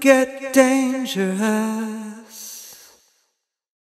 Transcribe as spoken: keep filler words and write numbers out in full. get dangerous.